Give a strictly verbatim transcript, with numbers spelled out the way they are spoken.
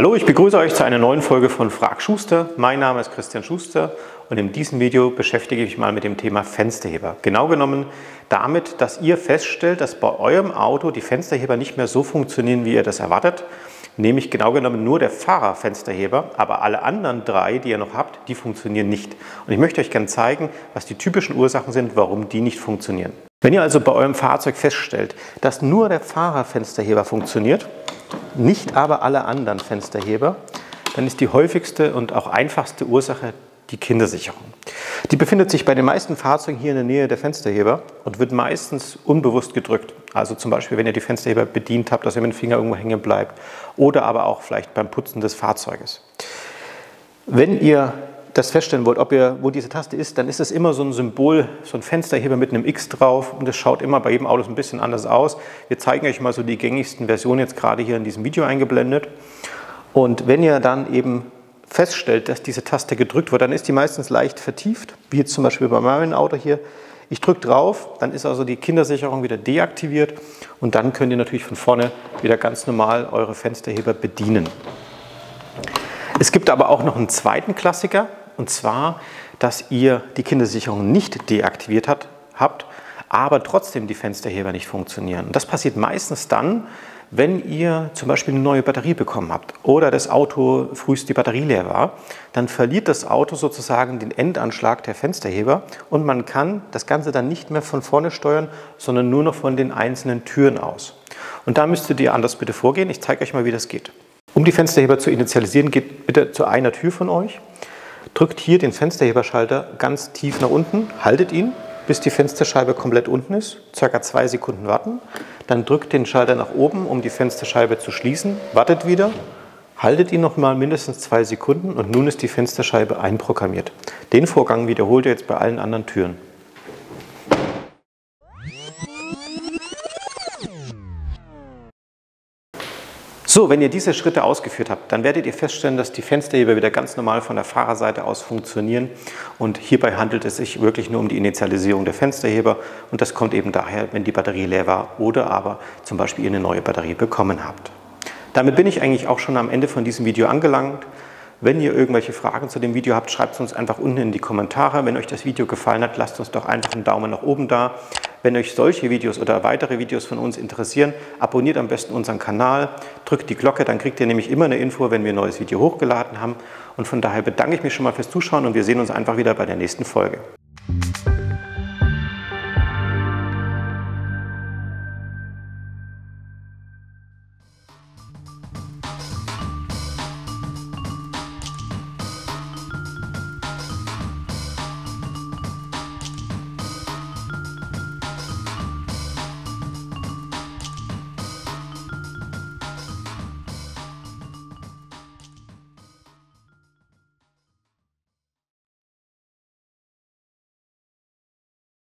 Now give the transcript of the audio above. Hallo, ich begrüße euch zu einer neuen Folge von Frag Schuster. Mein Name ist Christian Schuster und in diesem Video beschäftige ich mich mal mit dem Thema Fensterheber. Genau genommen damit, dass ihr feststellt, dass bei eurem Auto die Fensterheber nicht mehr so funktionieren, wie ihr das erwartet. Nämlich genau genommen nur der Fahrerfensterheber, aber alle anderen drei, die ihr noch habt, die funktionieren nicht. Und ich möchte euch gerne zeigen, was die typischen Ursachen sind, warum die nicht funktionieren. Wenn ihr also bei eurem Fahrzeug feststellt, dass nur der Fahrerfensterheber funktioniert, nicht aber alle anderen Fensterheber, dann ist die häufigste und auch einfachste Ursache die Kindersicherung. Die befindet sich bei den meisten Fahrzeugen hier in der Nähe der Fensterheber und wird meistens unbewusst gedrückt. Also zum Beispiel, wenn ihr die Fensterheber bedient habt, dass ihr mit dem Finger irgendwo hängen bleibt oder aber auch vielleicht beim Putzen des Fahrzeuges. Wenn ihr das feststellen wollt, ob ihr, wo diese Taste ist, dann ist es immer so ein Symbol, so ein Fensterheber mit einem X drauf und das schaut immer bei jedem Auto ein bisschen anders aus. Wir zeigen euch mal so die gängigsten Versionen jetzt gerade hier in diesem Video eingeblendet. Und wenn ihr dann eben feststellt, dass diese Taste gedrückt wird, dann ist die meistens leicht vertieft, wie jetzt zum Beispiel bei meinem Auto hier. Ich drücke drauf, dann ist also die Kindersicherung wieder deaktiviert und dann könnt ihr natürlich von vorne wieder ganz normal eure Fensterheber bedienen. Es gibt aber auch noch einen zweiten Klassiker, und zwar, dass ihr die Kindersicherung nicht deaktiviert hat, habt, aber trotzdem die Fensterheber nicht funktionieren. Und das passiert meistens dann, wenn ihr zum Beispiel eine neue Batterie bekommen habt oder das Auto frühst die Batterie leer war, dann verliert das Auto sozusagen den Endanschlag der Fensterheber und man kann das Ganze dann nicht mehr von vorne steuern, sondern nur noch von den einzelnen Türen aus. Und da müsstet ihr anders bitte vorgehen. Ich zeige euch mal, wie das geht. Um die Fensterheber zu initialisieren, geht bitte zu einer Tür von euch, drückt hier den Fensterheberschalter ganz tief nach unten, haltet ihn, bis die Fensterscheibe komplett unten ist, circa zwei Sekunden warten, dann drückt den Schalter nach oben, um die Fensterscheibe zu schließen, wartet wieder, haltet ihn nochmal mindestens zwei Sekunden und nun ist die Fensterscheibe einprogrammiert. Den Vorgang wiederholt ihr jetzt bei allen anderen Türen. So, wenn ihr diese Schritte ausgeführt habt, dann werdet ihr feststellen, dass die Fensterheber wieder ganz normal von der Fahrerseite aus funktionieren und hierbei handelt es sich wirklich nur um die Initialisierung der Fensterheber und das kommt eben daher, wenn die Batterie leer war oder aber zum Beispiel ihr eine neue Batterie bekommen habt. Damit bin ich eigentlich auch schon am Ende von diesem Video angelangt. Wenn ihr irgendwelche Fragen zu dem Video habt, schreibt es uns einfach unten in die Kommentare. Wenn euch das Video gefallen hat, lasst uns doch einfach einen Daumen nach oben da. Wenn euch solche Videos oder weitere Videos von uns interessieren, abonniert am besten unseren Kanal, drückt die Glocke, dann kriegt ihr nämlich immer eine Info, wenn wir ein neues Video hochgeladen haben. Und von daher bedanke ich mich schon mal fürs Zuschauen und wir sehen uns einfach wieder bei der nächsten Folge.